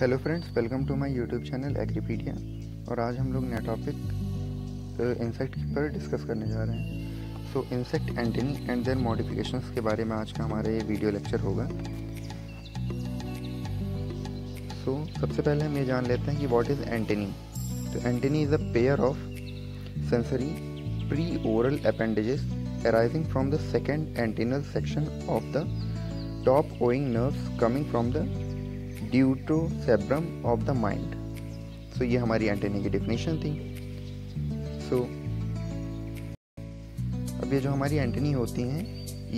Hello friends, welcome to my YouTube channel Agripedia. और आज हम लोग नया टॉपिक इंसेक्ट के बारे डिस्कस करने जा रहे हैं। So insect antenna and their modifications के बारे में आज का हमारा ये वीडियो लेक्चर होगा। सो सबसे पहले हम ये जान लेते हैं कि व्हाट इज़ एंटेनी। तो antennae is a pair of sensory pre oral appendages arising from the second antennal section of the top owing nerves coming from the deutocerebrum of the mind. So ये हमारी antenna की definition थी। सो अब ये जो हमारी antenna होती हैं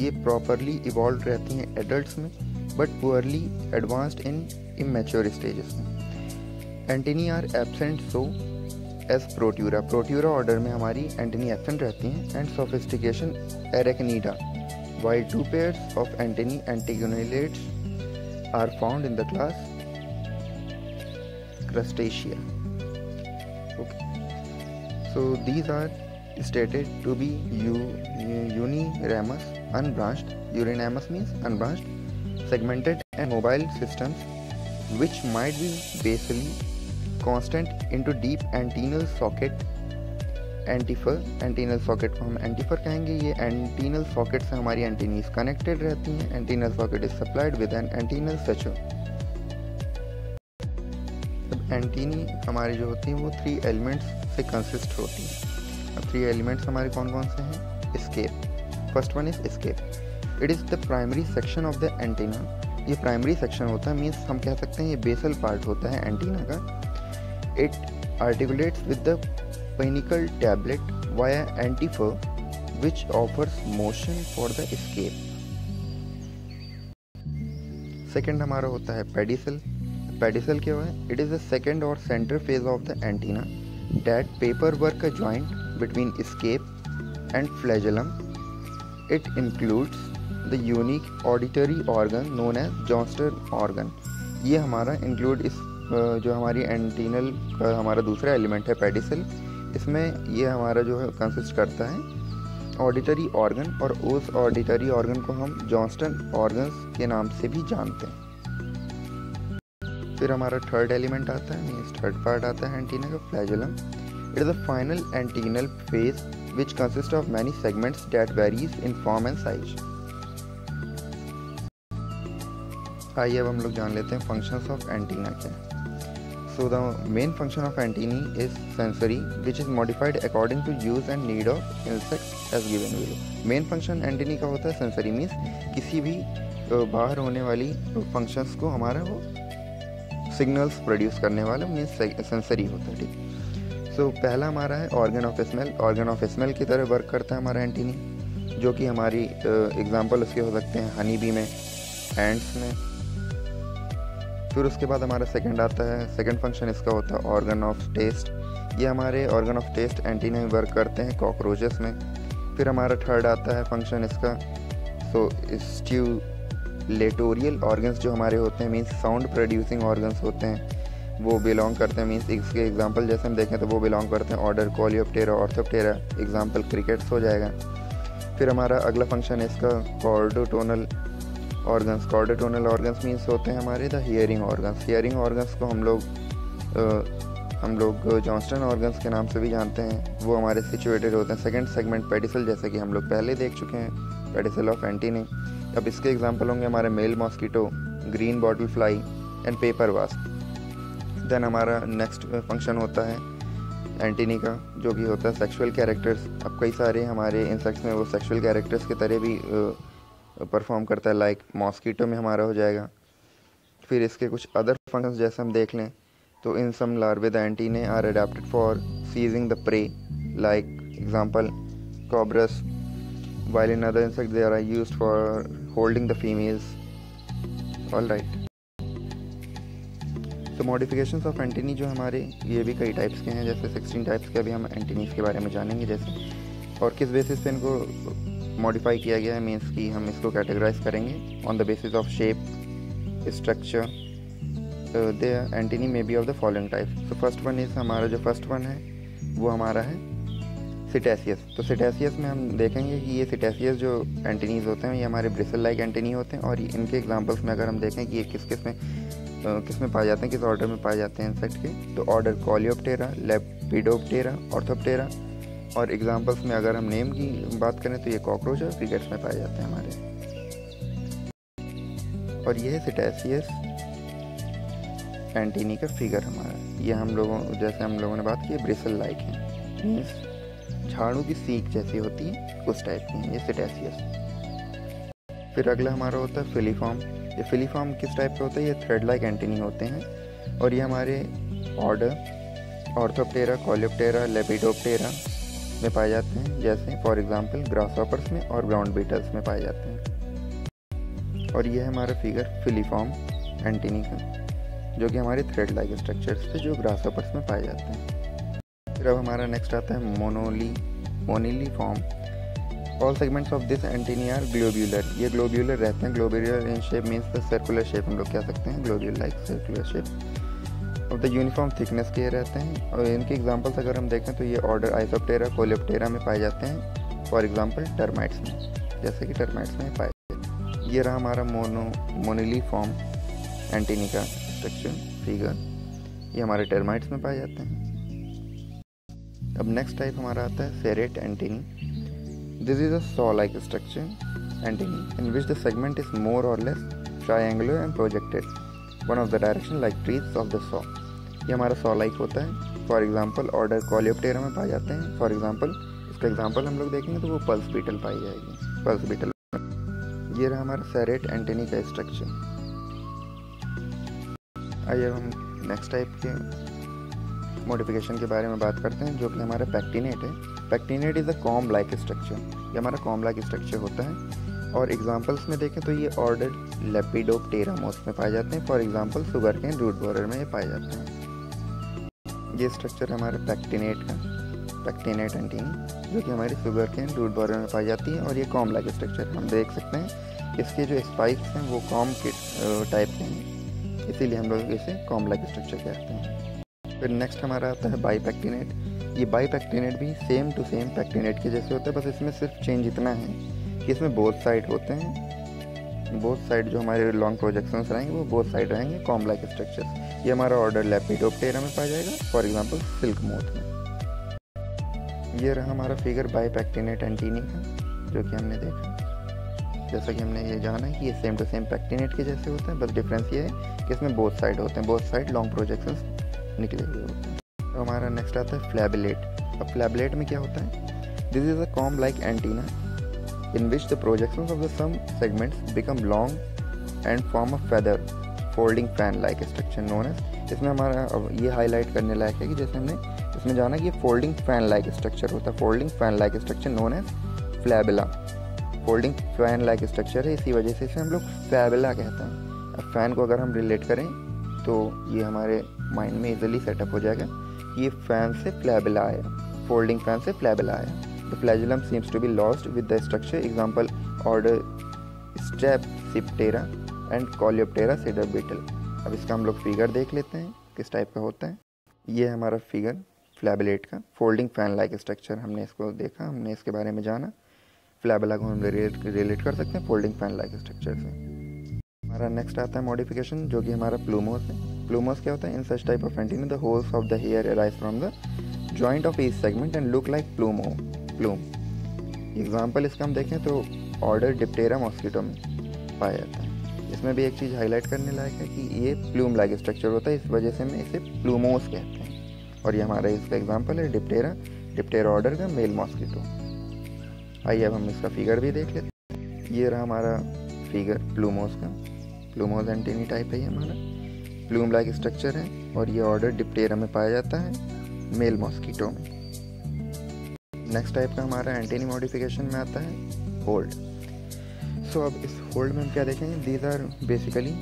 ये प्रॉपरली इवॉल्व रहती हैं एडल्ट्स में, but poorly advanced in immature stages में। Antenna are absent so as Protura order में हमारी एंटेना एब्सेंट रहती हैं, and sophistication Arachnida while two pairs of antenna antennulates are found in the class Crustacea. Okay. So these are stated to be uniramous, unbranched. Uniramous means unbranched, segmented and mobile systems, which might be basally constant into deep antennal socket, antifer. Antennal socket को हम antifer कहेंगे। ये antenal socket से हमारी antennae connected रहती हैं। Antenal socket is supplied with an antennal sacrum. अब antennae हमारी जो होती हैं वो 3 elements से consist होती हैं। अब 3 elements हमारे कौन कौन से हैं? Scape. First one is scape. It is the primary section of the antenna. ये प्राइमरी सेक्शन होता है, मीन्स हम कह सकते हैं ये बेसल पार्ट होता है एंटीना का। It articulates with the Pinnacle tablet via antifer, which offers motion for the escape. Second हमारा होता है pedicel. Pedicel क्या है? It is the second or center phase of the antenna that paperwork a joint between scape and flagellum. It includes the unique auditory organ known as Johnston's organ. ये हमारा include इस जो हमारी antenal का हमारा दूसरा element है pedicel, इसमें ये हमारा जो है कंसिस्ट करता है ऑडिटरी ऑर्गन, और उस ऑडिटरी ऑर्गन को हम जॉन्स्टन ऑर्गन्स के नाम से भी जानते हैं। फिर हमारा थर्ड एलिमेंट आता है, मींस थर्ड पार्ट आता है एंटीना का, flagellum. It is the final antennal phase which consist of many segments that varies in form and size. आइए अब हम लोग जान लेते हैं फंक्शंस ऑफ एंटीना क्या है। So the main function of antennae is sensory, which is modified according to use and need of insects as given below. Main function antennae का होता है sensory, means किसी भी बाहर होने वाली functions को हमारा वो signals produce करने वाला means sensory होता है, ठीक। So पहला हमारा है organ of smell। Organ of smell की तरह work करता है हमारा antennae, जो कि हमारी example उसके हो सकते हैं honey bee में, ants में। फिर उसके बाद हमारा सेकंड आता है, सेकंड फंक्शन इसका होता है ऑर्गन ऑफ टेस्ट। ये हमारे ऑर्गन ऑफ टेस्ट एंटीना में वर्क करते हैं कॉकरोचेस में। फिर हमारा थर्ड आता है फंक्शन इसका, सो स्ट्यूलेटोरियल ऑर्गन्स जो हमारे होते हैं, मींस साउंड प्रोड्यूसिंग ऑर्गन्स होते हैं, वो बिलोंग करते हैं, मींस इसके एग्जांपल जैसे हम देखें तो वो बिलोंग करते हैं order Coleoptera, Orthoptera. Example crickets हो जाएगा। फिर हमारा अगला फंक्शन है इसका chordotonal organs. Chordotonal organs means होते हैं हमारे the hearing organs. Hearing organs को हम लोग जॉन्स्टन ऑर्गन्स के नाम से भी जानते हैं। वो हमारे सिचुएटेड होते हैं सेकंड सेगमेंट पेडिसल, जैसे कि हम लोग पहले देख चुके हैं पेडिसल ऑफ एंटीना। अब इसके एग्जांपल होंगे हमारे male mosquito, green bottle fly and paper wasp. Then हमारा नेक्स्ट फंक्शन होता है एंटीना का, जो कि होता है सेक्शुअल कैरेक्टर्स। अब कई सारे हमारे इंसेक्ट्स में वो सेक्शुअल कैरेक्टर्स की तरह भी परफॉर्म करता है, लाइक मॉस्किटो में हमारा हो जाएगा। फिर इसके कुछ अदर फंक्शंस जैसे हम देख लें तो in some larvae the antennae are adapted for seizing the prey, like example cobras, while in other insect they are used for holding the females. Alright. तो मॉडिफिकेशंस ऑफ एंटीना जो हमारे ये भी कई टाइप्स के हैं, जैसे 16 टाइप्स के। अभी हम एंटीना के बारे में जानेंगे जैसे, और किस बेसिस पे इनको मॉडिफाई किया गया है, मीन्स कि हम इसको कैटेगराइज करेंगे on the basis of shape, structure. They antenna may be of the following type. So first one is हमारा जो फर्स्ट वन है वो हमारा है सिटैसियस। तो सिटैसियस में हम देखेंगे कि ये सिटैसियस जो एंटीनीज होते हैं ये हमारे ब्रिसल लाइक एंटीनी होते हैं, और इनके एग्जांपल्स में अगर हम देखें कि ये किस किस में किस में पाए जाते हैं, किस ऑर्डर में पाए जाते हैं इंसेक्ट के, तो ऑर्डर कोलियोप्टेरा, लेपिडोप्टेरा, ऑर्थोप्टेरा। और एग्जांपल्स में अगर हम नेम की बात करें तो ये कॉकरोच और क्रिकेट्स में पाए जाते हैं हमारे। और यह सिटैसियस एंटीनी का फिगर हमारा, ये हम लोगों जैसे हम लोगों ने बात की ब्रिसल लाइक है, मीन्स झाड़ू की सीख जैसी होती है उस टाइप की है ये सिटैसियस। फिर अगला हमारा होता है फिलीफॉर्म। ये फिलीफॉर्म किस टाइप का होता है, ये थ्रेड लाइक एंटीनी होते हैं और ये हमारे ऑर्डर ऑर्थोप्टेरा, कोलियोप्टेरा, लेपिडोप्टेरा में पाए जाते हैं, जैसे फॉर एग्जांपल ग्रास हॉपर्स में और ग्राउंड बीटल्स में पाए जाते हैं। और यह है हमारा फिगर फिलीफॉर्म एंटीनी का, जो कि हमारे थ्रेड लाइक स्ट्रक्चर्स थे जो ग्रास हॉपर्स में पाए जाते हैं। फिर अब हमारा नेक्स्ट आता है moniliform. All segments of this antennae are globular, ये ग्लोब्यूलर रहते हैं। Globular in shape means the circular shape हम लोग कह सकते हैं, ग्लोब्यूलर लाइक सर्कुलर शेप। और द यूनिफॉर्म थिकनेस के रहते हैं। और इनके एग्जांपल्स अगर हम देखें तो ये ऑर्डर आइसोप्टेरा, कोलियोप्टेरा में पाए जाते हैं, फॉर एग्जांपल टर्माइट्स में, जैसे कि टर्माइट्स में पाए जाते हैं। ये रहा हमारा मोनिलीफॉर्म एंटीनी का स्ट्रक्चर फिगर, ये हमारे टर्माइट्स में पाए जाते हैं। अब नेक्स्ट टाइप हमारा आता है serrate antennae. This is a saw-like structure antennae in which the segment is more or less triangular and projected one of the direction like trees of the saw। ये हमारा saw-like होता है। For example order Coleoptera में पाए जाते हैं। For example इसका example हम लोग देखेंगे तो वो pulse beetle पाई जाएगी, pulse beetle। ये रहा हमारा serrate antennae का structure। आइए हम next type के मॉडिफिकेशन के बारे में बात करते हैं, जो कि हमारा पैक्टिनेट है। Pectinate is a comb like structure, ये हमारा कॉम लाइक स्ट्रक्चर होता है। और एग्जांपल्स में देखें तो ये ऑर्डर लेपिडोप्टेरा मोस्ट में पाए जाते हैं, फॉर एग्जांपल सुगर के रूट बोरर में ये पाए जाते हैं। ये स्ट्रक्चर हमारे पैक्टिनेट का, पैक्टिनेट एंटीनी, जो कि हमारी सुगर के रूट बोरर में पाई जाती है। और ये कॉम लाइक स्ट्रक्चर हम देख सकते हैं, इसके जो स्पाइक्स हैं वो कॉम के टाइप के हैं, इसीलिए हम लोग इसे कॉम लाइक स्ट्रक्चर कहते हैं। फिर नेक्स्ट हमारा आता है बाईपैक्टिनेट। ये बाईपैक्टिनेट भी सेम टू सेम पैक्टिनेट के जैसे होता है, बस इसमें सिर्फ चेंज इतना है कि इसमें बोथ साइड होते हैं, बोथ साइड जो हमारे लॉन्ग प्रोजेक्शंस रहेंगे वो बोथ साइड रहेंगे, कॉम लाइक स्ट्रक्चर्स। ये हमारा ऑर्डर लेपिडोप्टेरा में पाया जाएगा, फॉर एग्जांपल सिल्क मोथ में। ये रहा हमारा फिगर बाईपैक्टिनेट एंटीनी का, जो कि हमने देखा, जैसा कि हमने ये जाना है कि ये सेम टू सेम पैक्टिनेट के जैसे होता है, बस डिफरेंस ये है कि इसमें बोथ साइड होते हैं, बोथ साइड लॉन्ग प्रोजेक्शंस निकले हुए होते हैं। तो हमारा नेक्स्ट आता है फ्लैबलेट। अब फ्लैबलेट में क्या होता है, this is a comb like antenna in which the projections of the some segments become long and form a feather folding fan like structure known as. इसमें हमारा ये हाईलाइट करने लायक है कि जैसे हमने इसमें जाना कि ये फोल्डिंग फैन लाइक स्ट्रक्चर होता है, folding fan like structure known as flabella. Folding fan like structure है, इसी वजह से इसे हम लोग फ्लैबेला कहते हैं। अब फैन को अगर हम रिलेट करें तो ये हमारे माइंड में इजीली सेटअप हो जाएगा, ये फैन से फ्लैबेला आया, फोल्डिंग फैन से फ्लैबेला आया। The flagellum seems to be lost with the structure, example order Strepsiptera and Coleoptera cedar beetle. अब इसका हम लोग फिगर देख लेते हैं किस टाइप का होता है। ये हमारा फिगर फ्लैबलेट का, फोल्डिंग फैन लाइक स्ट्रक्चर हमने इसको देखा, हमने इसके बारे में जाना। फ्लैबेला को हम रिलेट कर सकते हैं फोल्डिंग फैन लाइक स्ट्रक्चर से। हमारा नेक्स्ट आता है मॉडिफिकेशन, जो कि हमारा प्लूमोस है। Plumos क्या होता है, in such type of antenna the whorls of the hair arise from the joint of each segment and look like प्लूमो, plume. Example इसका हम देखें तो ऑर्डर डिप्टेरा मॉस्किटो में पाया जाता है। इसमें भी एक चीज़ हाईलाइट करने लायक है कि ये प्लूम लाइक स्ट्रक्चर होता है, इस वजह से हम इसे प्लूमोस कहते हैं। और ये हमारा इसका एग्जाम्पल है डिप्टेरा, डिप्टेरा ऑर्डर का मेल मॉस्किटो। आइए अब हम इसका फिगर भी देख लेते हैं। ये रहा हमारा फिगर प्लूमोस का, प्लूमोस एंटीनी टाइप है, ये हमारा प्लूम लाइक स्ट्रक्चर है और ये ऑर्डर डिप्टेरा में पाया जाता है, मेल मॉस्किटो में। नेक्स्ट टाइप का हमारा एंटीनी मॉडिफिकेशन में आता है होल्ड। सो अब इस होल्ड में हम क्या देखेंगे, these are basically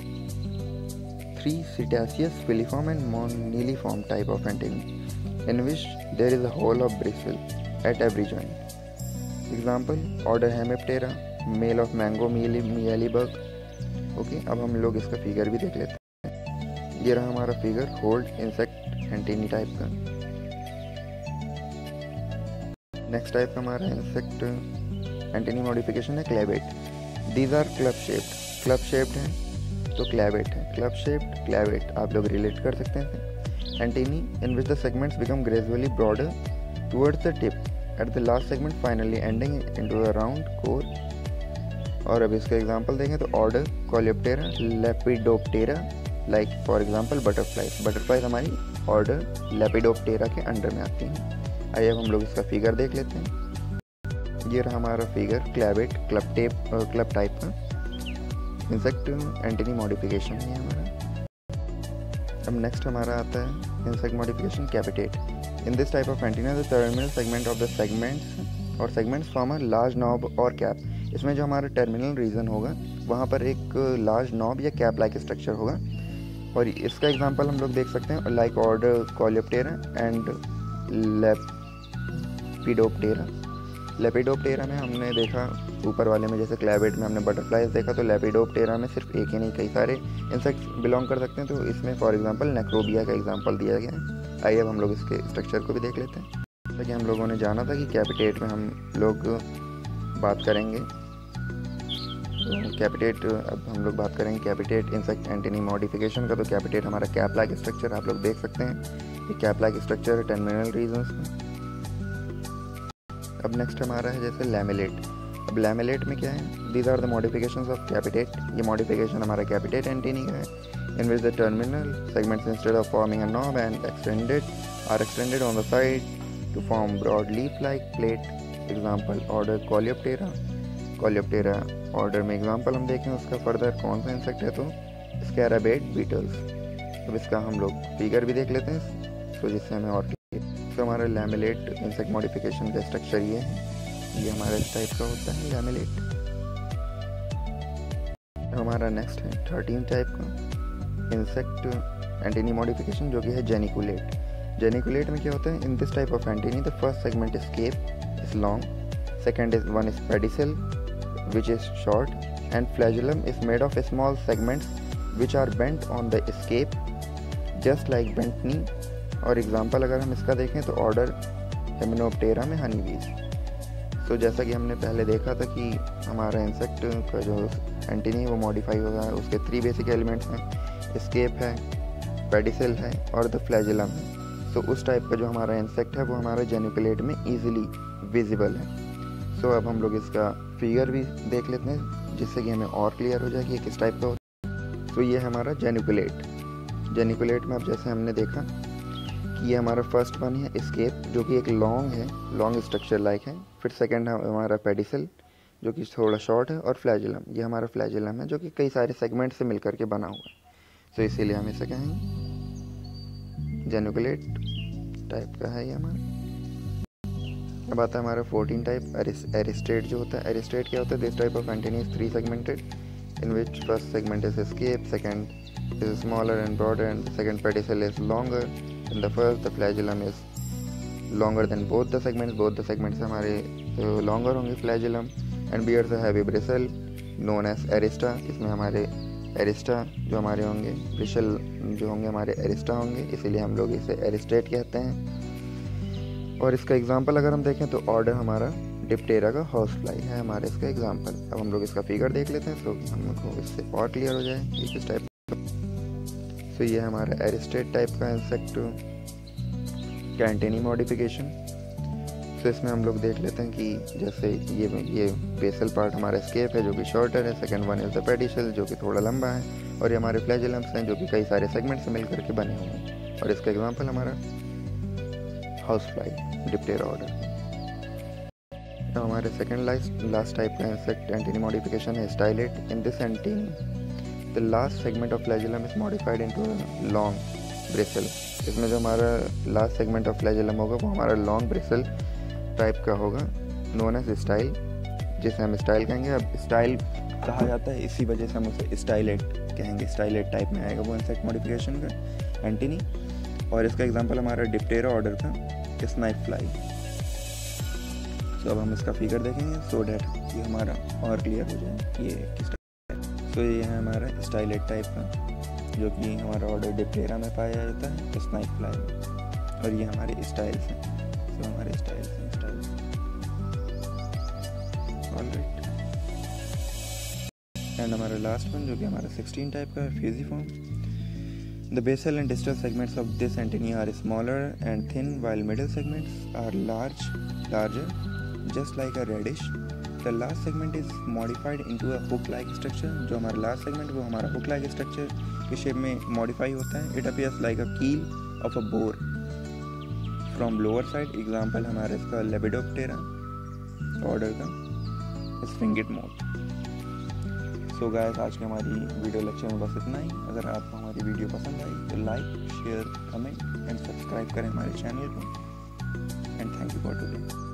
three setaceous, filiform and moniliform type of antennae in which there is a whorl of bristle at every joint. Example order Hemiptera, male of mango mealybug. Okay, अब हम लोग इसका figure भी देख लेते हैं। ये रहा हमारा figure hold insect antennae type का। नेक्स्ट टाइप का हमारा इंसेक्ट एंटीनी मॉडिफिकेशन है clavate. These are club shaped, club shaped है तो क्लैवेट है, क्लब शेप्ड, क्लैवेट आप लोग रिलेट कर सकते हैं। Antennae in which the segments become gradually broader towards the tip at the last segment finally ending into a round core. और अब इसका एग्जांपल देखें तो order Coleoptera, Lepidoptera, like for example butterflies. Butterflies हमारी order Lepidoptera के under में आती हैं। आइए अब हम लोग इसका फिगर देख लेते हैं। ये रहा हमारा फिगर, क्लैवेट क्लब टाइप का इंसेक्ट एंटीनी मॉडिफिकेशन है हमारा। अब नेक्स्ट हमारा आता है insect modification capitate. In this type of antenna the terminal segment of the segments और segments form a large knob और कैप। इसमें जो हमारा टर्मिनल रीजन होगा वहाँ पर एक लार्ज नॉब या कैप लाइक स्ट्रक्चर होगा, और इसका एग्जांपल हम लोग देख सकते हैं like order Coleoptera and Lepidoptera. Lepidoptera में हमने देखा ऊपर वाले में, जैसे क्लैवेट में हमने बटरफ्लाईज देखा, तो लेपिडोप्टेरा में सिर्फ एक ही नहीं कई सारे इंसेक्ट बिलोंग कर सकते हैं। तो इसमें फॉर एग्जांपल नेक्रोबिया का एग्जांपल दिया गया है। आइए अब हम लोग इसके स्ट्रक्चर को भी देख लेते हैं। जैसा कि हम लोगों ने जाना था कि कैपिटेट में हम लोग बात करेंगे कैपिटेट इंसेक्ट एंटीनी मॉडिफिकेशन का। तो कैपिटेट हमारा कैप लाइक स्ट्रक्चर आप लोग देख सकते हैं, ये cap like structure terminal regions में। अब नेक्स्ट हमारा है जैसे लैमेलेट। अब लैमेलेट में क्या है, these are the modifications of capitate. ये मॉडिफिकेशन हमारा कैपिटेट एंटीनी का है। In which the terminal segments instead of forming a knob and extended are extended on the side to form broad leaf like plate. Example order Coleoptera. Coleoptera order में example हम देखें उसका further कौन सा insect है, तो स्कैराबेड Beatles. अब इसका हम लोग फिगर भी देख लेते हैं तो जिससे हमें और हमारा लैमेलेट इंसेक्ट मॉडिफिकेशन का स्ट्रक्चर ये है। ये हमारा इस टाइप का होता है लैमेलेट। हमारा नेक्स्ट है 13 टाइप का इंसेक्ट एंटीनी मॉडिफिकेशन जो कि है जेनिकुलेट। जेनिकुलेट में क्या होता है, in this type of antennae the first segment is scape is long, second is one is pedicel which is short, and flagellum is made of small segments which are bent on the scape just like bent knee. और example अगर हम इसका देखें तो order Hymenoptera में हनी बीज। तो जैसा कि हमने पहले देखा था कि हमारा इंसेक्ट का जो एंटीनी है वो मॉडिफाई हो रहा है। उसके 3 बेसिक एलिमेंट्स हैं, स्केप है, पेडिसल है और द फ्लैजुलम है। सो उस टाइप का जो हमारा इंसेक्ट है वो हमारे जेनिकुलेट में ईजिली विजिबल है। सो अब हम लोग इसका फिगर भी देख लेते हैं जिससे कि हमें और क्लियर हो जाए कि किस टाइप का होता है। तो ये हमारा जेनिकुलेट। जेनिकुलेट में अब जैसे हमने देखा कि ये हमारा फर्स्ट वन है स्केप जो कि एक लॉन्ग है, लॉन्ग स्ट्रक्चर लाइक है। फिर सेकंड हमारा पेडिसल जो कि थोड़ा शॉर्ट है, और फ्लैजुलम, ये हमारा फ्लैजुलम है जो कि कई सारे सेगमेंट से मिलकर के बना हुआ है। तो इसीलिए हम इसे कहेंगे जेनिकुलेट टाइप का है ये हमारा। अब आता है हमारा 14 टाइप एरिस्टेट जो होता है। एरिस्टेट क्या होता है, this type of antennae is 3 segmented in which first segment is scape, second is smaller and broader, and second pedicel is longer in the first, the flagellum is longer than both the segments. Both the segments हमारे longer होंगे flagellum, and bears a heavy bristle known as arista. इसमें हमारे arista जो हमारे होंगे, bristle जो होंगे हमारे arista होंगे, इसीलिए हम लोग इसे aristate कहते हैं। और इसका example अगर हम देखें तो order हमारा डिप्टेरा का housefly है हमारे इसका example। अब हम लोग इसका figure देख लेते हैं तो हमको इससे और क्लियर हो जाए ये किस टाइप। तो ये हमारा एरिस्टेट टाइप का इंसेक्ट एंटीनी मॉडिफिकेशन। तो इसमें हम लोग देख लेते हैं कि जैसे ये बेसल पार्ट हमारा स्केप है जो कि शॉर्टर है, second one is the pedicel जो कि थोड़ा लंबा है, और ये हमारे फ्लैजुलम्स हैं जो कि कई सारे सेगमेंट से मिलकर के बने हुए हैं। और इसका एग्जांपल हमारा हाउसफ्लाई डिप्टेरा ऑर्डर। तो हमारे सेकंड लास्ट टाइप का इंसेक्ट एंटीनी मॉडिफिकेशन है stylate. In this antennae the last segment of flagellum is modified into a long bristle। इसमें जो हमारा last segment of flagellum होगा वो हमारा long bristle type का होगा known as style, जिसे हम style कहेंगे। अब style कहा जाता है, इसी वजह से हम उसे stylet कहेंगे। stylet type में आएगा वो insect modification का एंटीनी। और इसका example हमारा डिप्टेरा ऑर्डर का स्नाइप फ्लाई। तो अब हम इसका फिगर देखेंगे so that ये हमारा और क्लियर हो जाए ये किस। तो ये है हमारा स्टाइलेट टाइप का जो कि हमारा ऑर्डर डिप्टेरा में पाया जाता है, स्नाइप फ्लाई में। और ये हमारे स्टाइल्स हैं, तो हमारे स्टाइल्स। ऑलराइट। एंड हमारा लास्ट वन जो कि हमारा 16 टाइप का है, fusiform. The basal and distal segments of this antenna are smaller and thin while middle segments are larger just like a radish. The last segment is modified into a hook-like structure. जो हमारा last segment वो हमारा hook-like structure के shape में modify होता है. It appears like a keel of a boar from lower side. Example हमारा इसका Lepidoptera order का Springate mode. So guys, आज के हमारी video lecture में बस इतना ही. अगर आपको हमारी video पसंद आई तो like, share, comment and subscribe करें हमारे channel को. And thank you for today.